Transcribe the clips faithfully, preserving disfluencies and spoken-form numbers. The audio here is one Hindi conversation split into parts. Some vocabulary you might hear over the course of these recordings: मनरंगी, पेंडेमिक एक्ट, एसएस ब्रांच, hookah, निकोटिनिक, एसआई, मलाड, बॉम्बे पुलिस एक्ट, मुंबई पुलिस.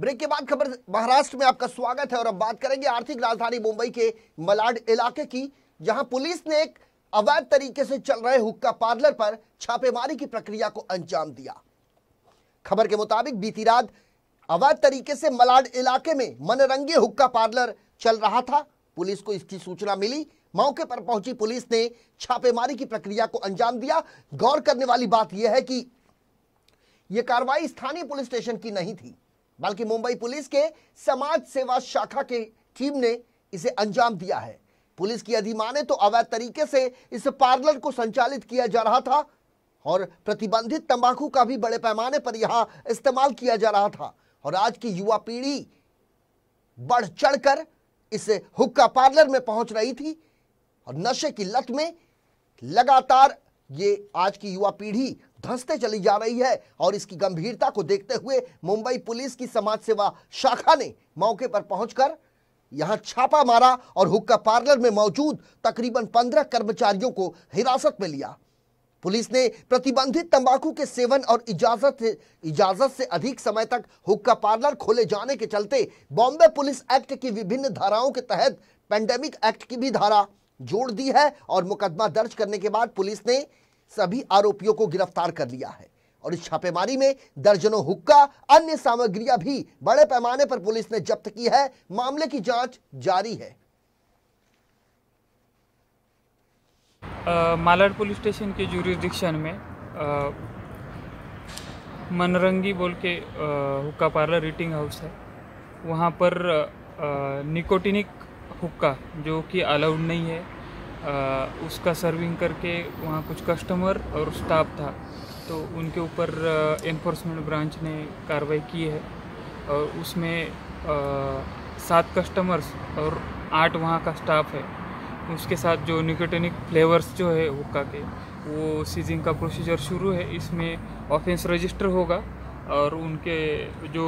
ब्रेक के बाद खबर महाराष्ट्र में आपका स्वागत है और अब बात करेंगे आर्थिक राजधानी मुंबई के मलाड इलाके की, जहां पुलिस ने एक अवैध तरीके से चल रहे हुक्का पार्लर पर छापेमारी की प्रक्रिया को अंजाम दिया। खबर के मुताबिक बीती रात अवैध तरीके से मलाड इलाके में मनरंगी हुक्का पार्लर चल रहा था। पुलिस को इसकी सूचना मिली, मौके पर पहुंची पुलिस ने छापेमारी की प्रक्रिया को अंजाम दिया। गौर करने वाली बात यह है कि यह कार्रवाई स्थानीय पुलिस स्टेशन की नहीं थी, बल्कि मुंबई पुलिस के समाज सेवा शाखा के टीम ने इसे अंजाम दिया है। पुलिस की अधिमाने तो अवैध तरीके से इस पार्लर को संचालित किया जा रहा था और प्रतिबंधित तंबाकू का भी बड़े पैमाने पर यहां इस्तेमाल किया जा रहा था। और आज की युवा पीढ़ी बढ़ चढ़कर इस हुक्का पार्लर में पहुंच रही थी और नशे की लत में लगातार ये आज की युवा पीढ़ी धंसते चली जा रही है। और इसकी गंभीरता को देखते हुए मुंबई पुलिस की समाज सेवा शाखा ने मौके पर पहुंचकर यहां छापा मारा और हुक्का पार्लर में मौजूद तकरीबन पंद्रह कर्मचारियों को हिरासत में लिया। पुलिस ने प्रतिबंधित तंबाकू के सेवन और इजाजत से इजाजत से अधिक समय तक हुक्का पार्लर खोले जाने के चलते बॉम्बे पुलिस एक्ट की विभिन्न धाराओं के तहत पेंडेमिक एक्ट की भी धारा जोड़ दी है और मुकदमा दर्ज करने के बाद पुलिस ने सभी आरोपियों को गिरफ्तार कर लिया है। और इस छापेमारी में दर्जनों हुक्का अन्य सामग्रियां भी बड़े पैमाने पर पुलिस ने जब्त की है। मामले की जांच जारी है। मालाड पुलिस स्टेशन के ज्यूरिसडिक्शन में मनरंगी बोल के हुक्का पार्लर रीटिंग हाउस है, वहाँ पर निकोटिनिक हुक्का जो कि अलाउड नहीं है आ, उसका सर्विंग करके वहाँ कुछ कस्टमर और स्टाफ था, तो उनके ऊपर एनफोर्समेंट ब्रांच ने कार्रवाई की है और उसमें आ, सात कस्टमर्स और आठ वहाँ का स्टाफ है। उसके साथ जो निकोटिनिक फ्लेवर्स जो है हुक्का के, वो सीजिंग का प्रोसीजर शुरू है। इसमें ऑफेंस रजिस्टर होगा और उनके जो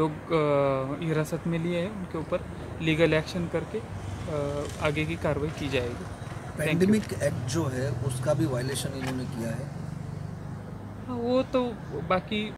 लोग हिरासत में लिए हैं उनके ऊपर लीगल एक्शन करके आगे की कार्रवाई की जाएगी। पेंडेमिक एक्ट जो है उसका भी वायलेशन इन्होंने किया है। हाँ, वो तो बाकी